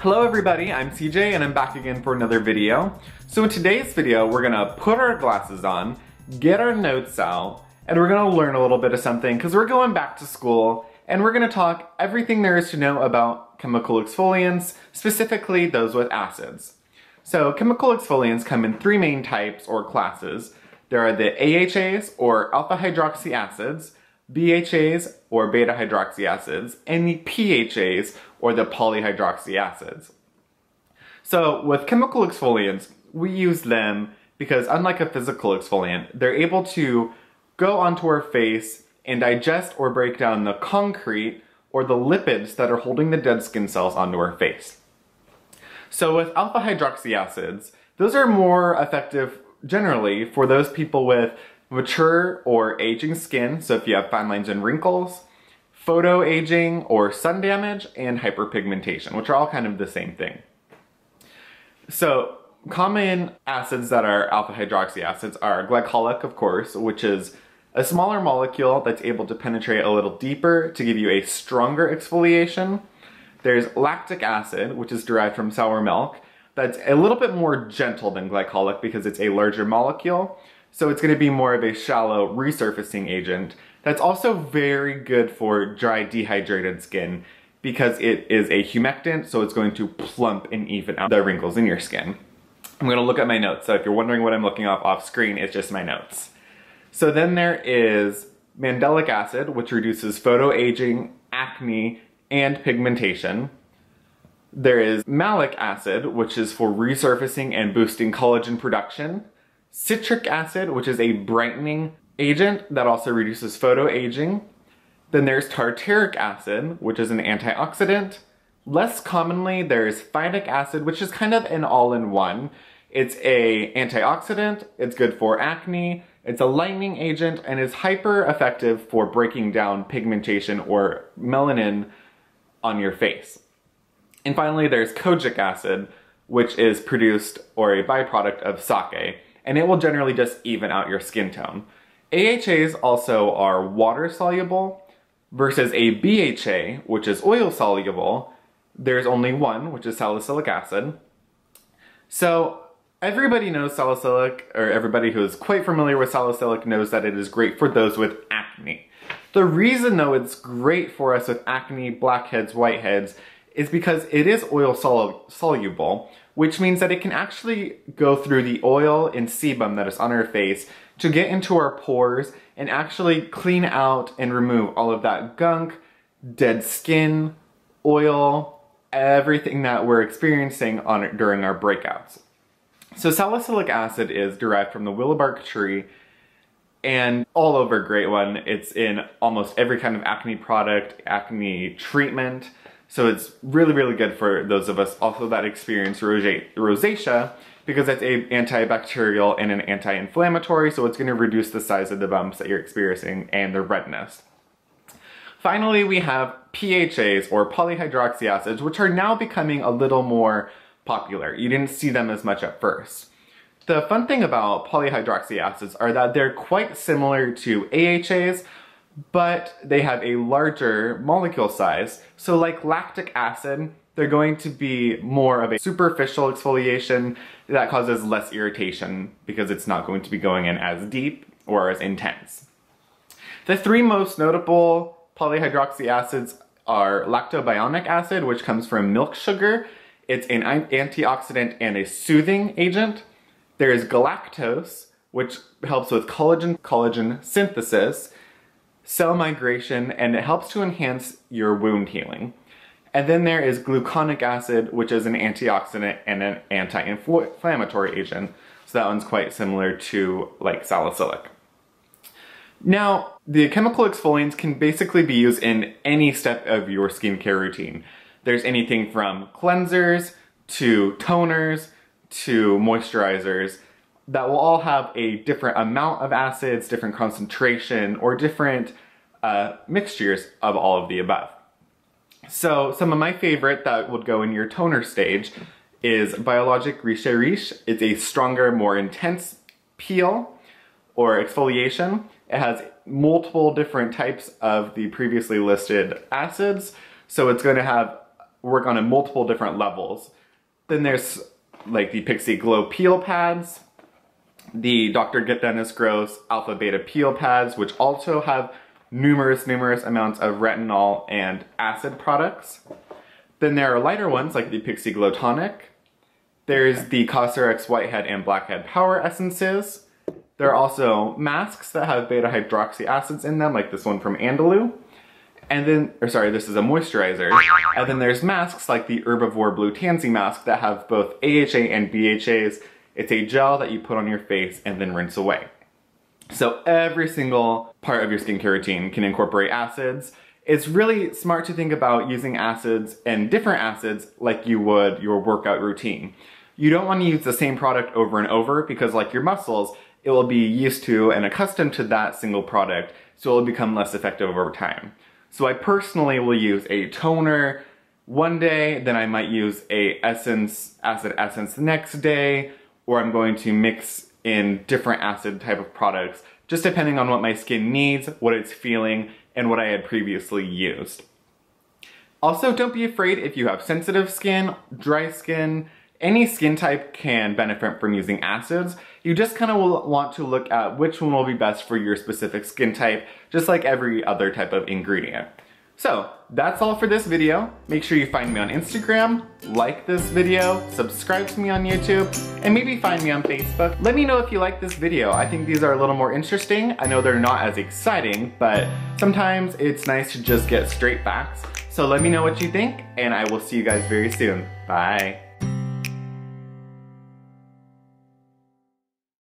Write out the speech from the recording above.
Hello everybody, I'm CJ and I'm back again for another video. So in today's video, we're gonna put our glasses on, get our notes out, and we're gonna learn a little bit of something because we're going back to school and we're gonna talk everything there is to know about chemical exfoliants, specifically those with acids. So chemical exfoliants come in three main types or classes. There are the AHAs or alpha hydroxy acids, BHAs or beta hydroxy acids, and the PHAs or the polyhydroxy acids. So with chemical exfoliants, we use them because unlike a physical exfoliant, they're able to go onto our face and digest or break down the concrete or the lipids that are holding the dead skin cells onto our face. So with alpha hydroxy acids, those are more effective generally for those people with mature or aging skin, so if you have fine lines and wrinkles, photo aging or sun damage, and hyperpigmentation, which are all kind of the same thing. So common acids that are alpha hydroxy acids are glycolic, of course, which is a smaller molecule that's able to penetrate a little deeper to give you a stronger exfoliation. There's lactic acid, which is derived from sour milk, that's a little bit more gentle than glycolic because it's a larger molecule. So it's going to be more of a shallow resurfacing agent that's also very good for dry, dehydrated skin because it is a humectant, so it's going to plump and even out the wrinkles in your skin. I'm going to look at my notes, so if you're wondering what I'm looking off screen, it's just my notes. So then there is mandelic acid, which reduces photoaging, acne, and pigmentation. There is malic acid, which is for resurfacing and boosting collagen production. Citric acid, which is a brightening agent that also reduces photoaging. Then there's tartaric acid, which is an antioxidant. Less commonly, there's phytic acid, which is kind of an all-in-one. It's an antioxidant, it's good for acne, it's a lightening agent, and is hyper-effective for breaking down pigmentation or melanin on your face. And finally, there's kojic acid, which is produced or a byproduct of sake, and it will generally just even out your skin tone. AHAs also are water-soluble versus a BHA, which is oil-soluble. There's only one, which is salicylic acid. So everybody knows salicylic, or everybody who is quite familiar with salicylic knows that it is great for those with acne. The reason, though, it's great for us with acne, blackheads, whiteheads, is because it is oil-soluble, which means that it can actually go through the oil and sebum that is on our face to get into our pores and actually clean out and remove all of that gunk, dead skin, oil, everything that we're experiencing during our breakouts. So salicylic acid is derived from the willow bark tree and all over great one. It's in almost every kind of acne product, acne treatment. So it's really, really good for those of us also that experience rosacea because it's an antibacterial and an anti-inflammatory, so it's going to reduce the size of the bumps that you're experiencing and the redness. Finally, we have PHAs or polyhydroxy acids, which are now becoming a little more popular. You didn't see them as much at first. The fun thing about polyhydroxy acids are that they're quite similar to AHAs, but they have a larger molecule size. So like lactic acid, they're going to be more of a superficial exfoliation that causes less irritation because it's not going to be going in as deep or as intense. The three most notable polyhydroxy acids are lactobionic acid, which comes from milk sugar. It's an antioxidant and a soothing agent. There is galactose, which helps with collagen synthesis, cell migration, and it helps to enhance your wound healing. And then there is gluconic acid, which is an antioxidant and an anti-inflammatory agent. So that one's quite similar to like salicylic. Now, the chemical exfoliants can basically be used in any step of your skincare routine. There's anything from cleansers to toners to moisturizers that will all have a different amount of acids, different concentration, or different mixtures of all of the above. So some of my favorite that would go in your toner stage is Biologique Recherche. It's a stronger, more intense peel or exfoliation. It has multiple different types of the previously listed acids. So it's going to have work on multiple different levels. Then there's like the Pixi Glow Peel Pads, the Dr. Dennis Gross Alpha-Beta Peel Pads, which also have numerous amounts of retinol and acid products. Then there are lighter ones like the Pixi Glow Tonic. There's the Cosrx Whitehead and Blackhead Power Essences. There are also masks that have beta hydroxy acids in them, like this one from Andalou. And then, or sorry, this is a moisturizer. And then there's masks like the Herbivore Blue Tansy Mask that have both AHA and BHAs. It's a gel that you put on your face and then rinse away. So every single part of your skincare routine can incorporate acids. It's really smart to think about using acids and different acids like you would your workout routine. You don't want to use the same product over and over because like your muscles, it will be used to and accustomed to that single product, so it will become less effective over time. So I personally will use a toner one day, then I might use a acid essence the next day, or I'm going to mix in different acid type of products, just depending on what my skin needs, what it's feeling, and what I had previously used. Also, don't be afraid if you have sensitive skin, dry skin, any skin type can benefit from using acids. You just kind of will want to look at which one will be best for your specific skin type, just like every other type of ingredient. So that's all for this video. Make sure you find me on Instagram, like this video, subscribe to me on YouTube, and maybe find me on Facebook. Let me know if you like this video. I think these are a little more interesting. I know they're not as exciting, but sometimes it's nice to just get straight facts. So let me know what you think, and I will see you guys very soon. Bye.